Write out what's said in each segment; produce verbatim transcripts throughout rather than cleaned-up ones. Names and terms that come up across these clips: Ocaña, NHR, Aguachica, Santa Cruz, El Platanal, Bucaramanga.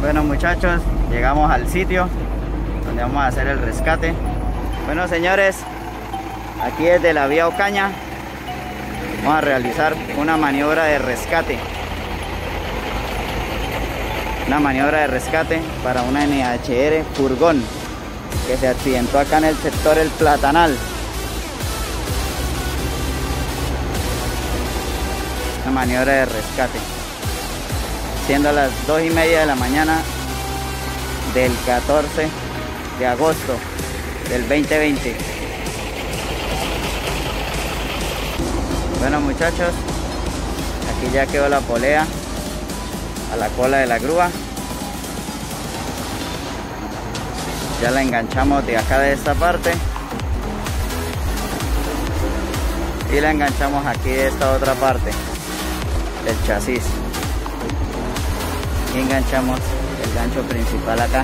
Bueno, muchachos, llegamos al sitio donde vamos a hacer el rescate. Bueno, señores, aquí desde la vía Ocaña vamos a realizar una maniobra de rescate. Una maniobra de rescate para una N H R furgón que se accidentó acá en el sector El Platanal. Una maniobra de rescate. Siendo las dos y media de la mañana del catorce de agosto del dos mil veinte. Bueno, muchachos, aquí ya quedó la polea a la cola de la grúa. Ya la enganchamos de acá, de esta parte, y la enganchamos aquí de esta otra parte del chasis. Y enganchamos el gancho principal acá.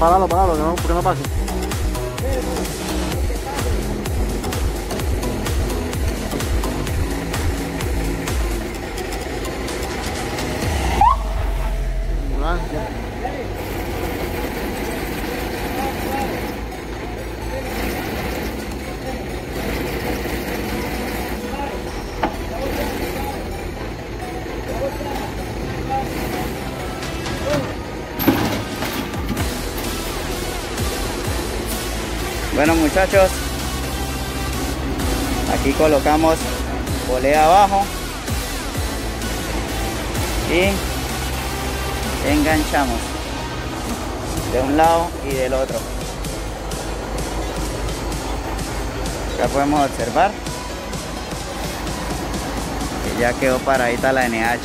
Paralo, paralo, que no, porque no pase. Bueno, muchachos, aquí colocamos polea abajo y enganchamos de un lado y del otro. Ya podemos observar que ya quedó paradita la N H.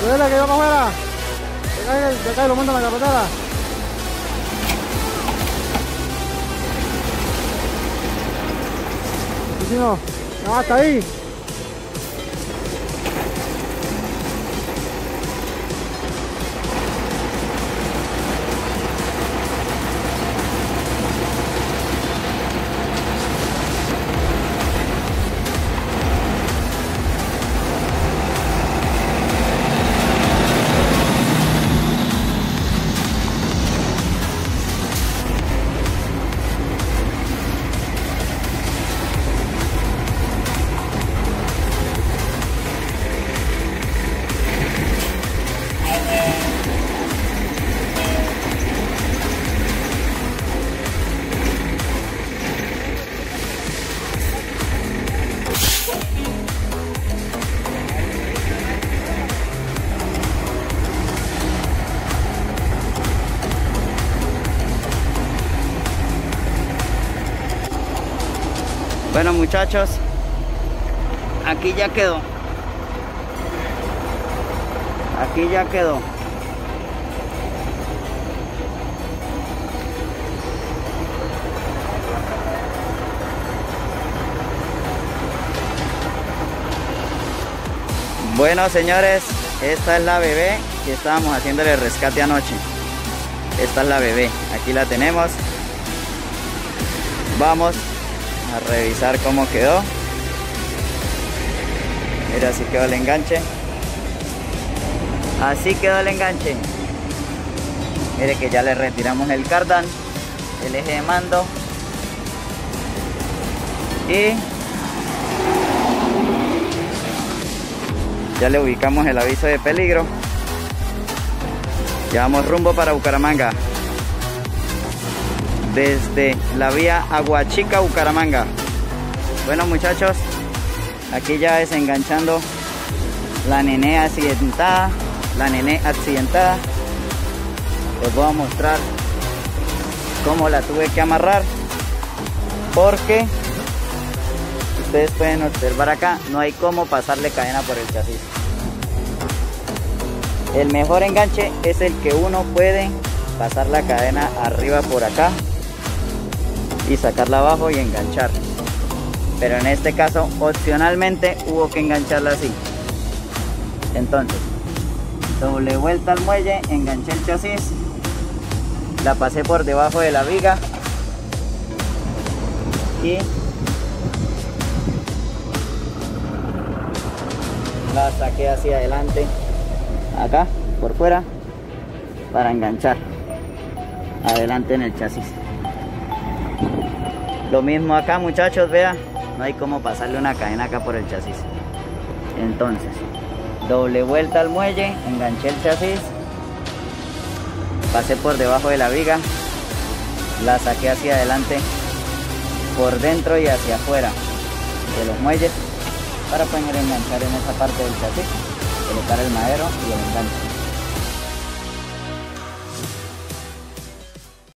¡Dale, que va para afuera! ¡De acá y lo manda a la carretera! ¡Vecino! ¡No, hasta ahí! Bueno, muchachos, aquí ya quedó. Aquí ya quedó. Bueno, señores, esta es la bebé que estábamos haciéndole rescate anoche. Esta es la bebé, aquí la tenemos. Vamos a revisar cómo quedó. Mira, así quedó el enganche. Así quedó el enganche. Mire que ya le retiramos el cardán, el eje de mando. Y ya le ubicamos el aviso de peligro. Llevamos rumbo para Bucaramanga. Desde la vía Aguachica, Bucaramanga. Bueno, muchachos, aquí ya desenganchando la nené accidentada. La nené accidentada. Les voy a mostrar cómo la tuve que amarrar. Porque ustedes pueden observar acá, no hay cómo pasarle cadena por el chasis. El mejor enganche es el que uno puede pasar la cadena arriba por acá y sacarla abajo y enganchar. Pero en este caso, opcionalmente, hubo que engancharla así. Entonces, doble vuelta al muelle, enganché el chasis, la pasé por debajo de la viga y la saqué hacia adelante acá por fuera para enganchar adelante en el chasis. Lo mismo acá, muchachos, vea, no hay como pasarle una cadena acá por el chasis. Entonces, doble vuelta al muelle, enganché el chasis, pasé por debajo de la viga, la saqué hacia adelante por dentro y hacia afuera de los muelles para poder enganchar en esa parte del chasis, colocar el madero y el enganche.